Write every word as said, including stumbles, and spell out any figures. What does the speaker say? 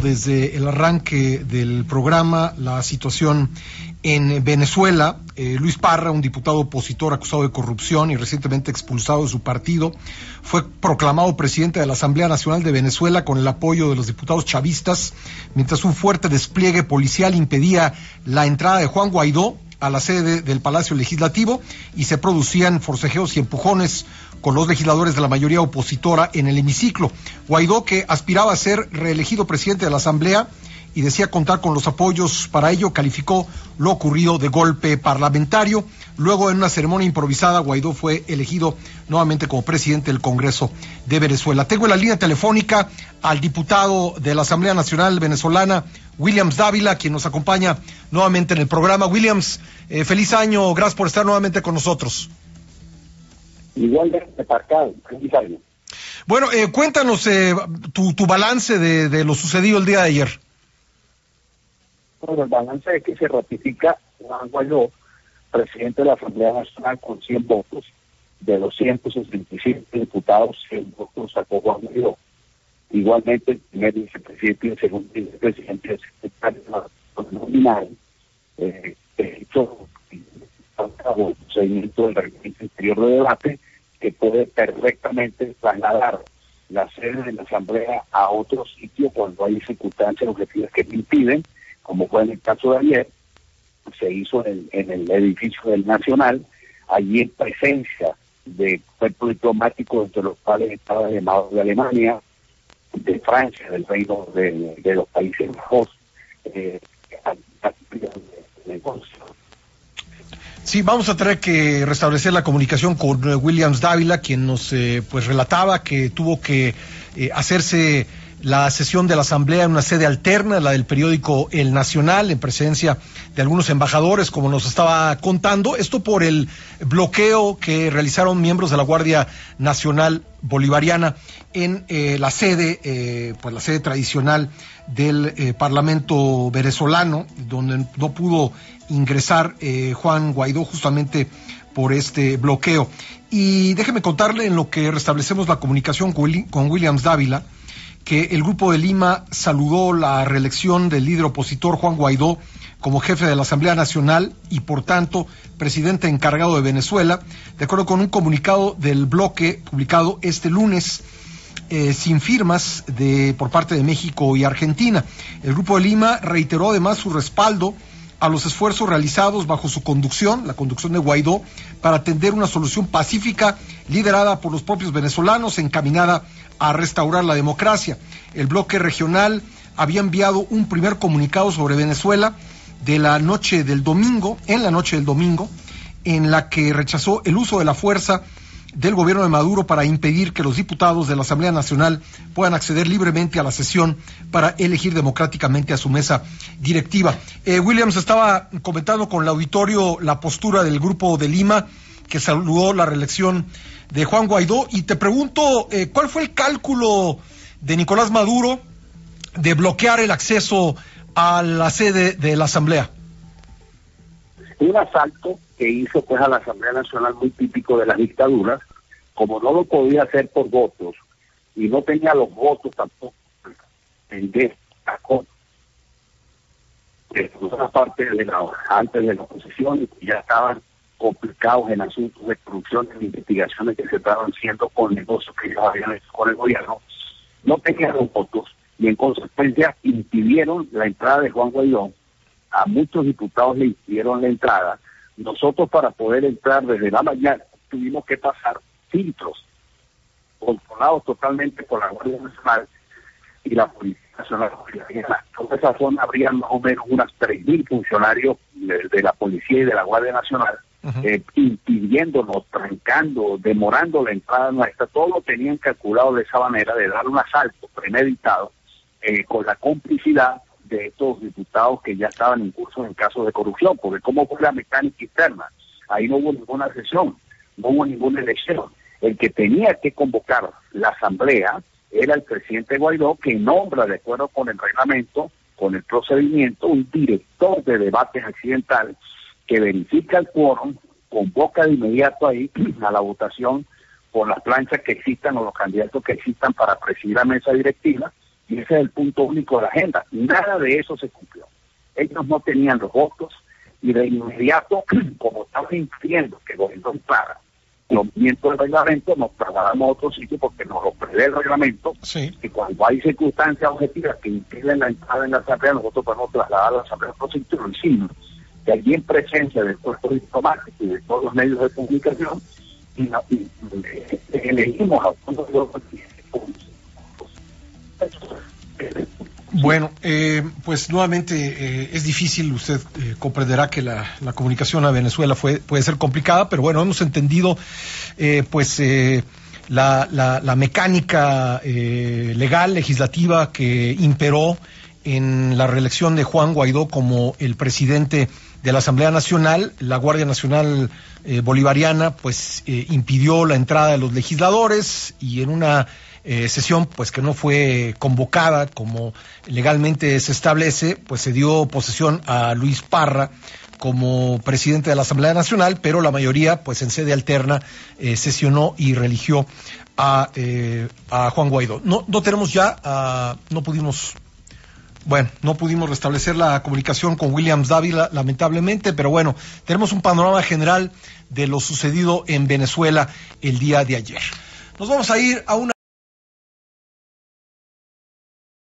desde el arranque del programa la situación en Venezuela. Eh, Luis Parra, un diputado opositor acusado de corrupción y recientemente expulsado de su partido, fue proclamado presidente de la Asamblea Nacional de Venezuela con el apoyo de los diputados chavistas, mientras un fuerte despliegue policial impedía la entrada de Juan Guaidó a la sede del Palacio Legislativo y se producían forcejeos y empujones con los legisladores de la mayoría opositora en el hemiciclo. Guaidó, que aspiraba a ser reelegido presidente de la Asamblea y decía contar con los apoyos para ello, calificó lo ocurrido de golpe parlamentario. Luego, en una ceremonia improvisada, Guaidó fue elegido nuevamente como presidente del Congreso de Venezuela. Tengo en la línea telefónica al diputado de la Asamblea Nacional venezolana, Williams Dávila, quien nos acompaña nuevamente en el programa. Williams, eh, feliz año, gracias por estar nuevamente con nosotros. Igual, aparcado, feliz año. Bueno, eh, cuéntanos eh, tu, tu balance de, de lo sucedido el día de ayer. Bueno, el balance es que se ratifica Juan Guaidó, presidente de la Asamblea Nacional, con cien votos. De los ciento sesenta y cinco diputados, cien votos sacó Juan Guaidó. Igualmente, el primer vicepresidente y el segundo vicepresidente del secretario nominal, eh, hecho un procedimiento del reglamento interior de debate que puede perfectamente trasladar la sede de la Asamblea a otro sitio cuando hay circunstancias objetivas que lo impiden, como fue en el caso de ayer. Se hizo en el, en el edificio del Nacional, allí en presencia de cuerpos diplomáticos, entre los cuales estaba llamado de Alemania, de Francia, del reino de, de los Países Bajos. Eh, sí, vamos a tener que restablecer la comunicación con Williams Dávila, quien nos eh, pues relataba que tuvo que eh, hacerse la sesión de la Asamblea en una sede alterna, la del periódico El Nacional, en presencia de algunos embajadores, como nos estaba contando. Esto por el bloqueo que realizaron miembros de la Guardia Nacional Bolivariana en eh, la sede, eh, pues la sede tradicional del eh, Parlamento venezolano, donde no pudo ingresar eh, Juan Guaidó justamente por este bloqueo. Y déjeme contarle, en lo que restablecemos la comunicación con Williams Dávila, que el Grupo de Lima saludó la reelección del líder opositor Juan Guaidó como jefe de la Asamblea Nacional y, por tanto, presidente encargado de Venezuela, de acuerdo con un comunicado del bloque publicado este lunes, eh, sin firmas de por parte de México y Argentina. El Grupo de Lima reiteró además su respaldo a los esfuerzos realizados bajo su conducción, la conducción de Guaidó, para atender una solución pacífica liderada por los propios venezolanos, encaminada a restaurar la democracia. El bloque regional había enviado un primer comunicado sobre Venezuela de la noche del domingo, en la noche del domingo, en la que rechazó el uso de la fuerza del gobierno de Maduro para impedir que los diputados de la Asamblea Nacional puedan acceder libremente a la sesión para elegir democráticamente a su mesa directiva. Eh, Williams estaba comentando con el auditorio la postura del Grupo de Lima, que saludó la reelección de Juan Guaidó, y te pregunto, eh, ¿cuál fue el cálculo de Nicolás Maduro de bloquear el acceso a la sede de la Asamblea? Un asalto que hizo pues a la Asamblea Nacional, muy típico de las dictaduras. Como no lo podía hacer por votos y no tenía los votos tampoco, en destacó de otra parte de la antes de la oposición, y ya estaban complicados en asuntos de corrupción, en investigaciones que se estaban haciendo con negocios que ellos habían hecho con el gobierno. No tenían los votos y en consecuencia impidieron la entrada de Juan Guaidó. A muchos diputados le impidieron la entrada. Nosotros, para poder entrar desde la mañana, tuvimos que pasar filtros controlados totalmente por la Guardia Nacional y la Policía Nacional. En esa zona habrían más o menos unas tres mil funcionarios de, de la Policía y de la Guardia Nacional, uh-huh. eh, impidiéndonos, trancando, demorando la entrada nuestra. Todo lo tenían calculado de esa manera, de dar un asalto premeditado eh, con la complicidad de estos diputados que ya estaban incursos en casos de corrupción, porque ¿cómo fue la mecánica interna? Ahí no hubo ninguna sesión, no hubo ninguna elección. El que tenía que convocar la asamblea era el presidente Guaidó, que nombra, de acuerdo con el reglamento, con el procedimiento, un director de debates accidental que verifica el quórum, convoca de inmediato ahí a la votación por las planchas que existan o los candidatos que existan para presidir la mesa directiva, y ese es el punto único de la agenda. Nada de eso se cumplió. Ellos no tenían los votos, y de inmediato, como estaban infiriendo que el gobierno para los miembros del reglamento, nos trasladamos a otro sitio porque nos lo prevé el reglamento, sí. Que cuando hay circunstancias objetivas que impiden la entrada en la asamblea, nosotros podemos trasladar a la asamblea a otro sitio, lo hicimos. Y allí en presencia del cuerpo diplomático y de todos los medios de comunicación, y, no, y eh, elegimos a todos los Bueno, eh, pues nuevamente eh, es difícil, usted eh, comprenderá que la, la comunicación a Venezuela fue, puede ser complicada, pero bueno, hemos entendido eh, pues eh, la, la, la mecánica eh, legal, legislativa que imperó en la reelección de Juan Guaidó como el presidente de la Asamblea Nacional. La Guardia Nacional eh, Bolivariana pues eh, impidió la entrada de los legisladores y en una Eh, sesión pues que no fue convocada como legalmente se establece, pues se dio posesión a Luis Parra como presidente de la Asamblea Nacional, pero la mayoría pues en sede alterna eh, sesionó y religió a, eh, a Juan Guaidó. No, no tenemos ya, uh, no pudimos... Bueno, no pudimos restablecer la comunicación con Williams Dávila, lamentablemente, pero bueno, tenemos un panorama general de lo sucedido en Venezuela el día de ayer. Nos vamos a ir a una...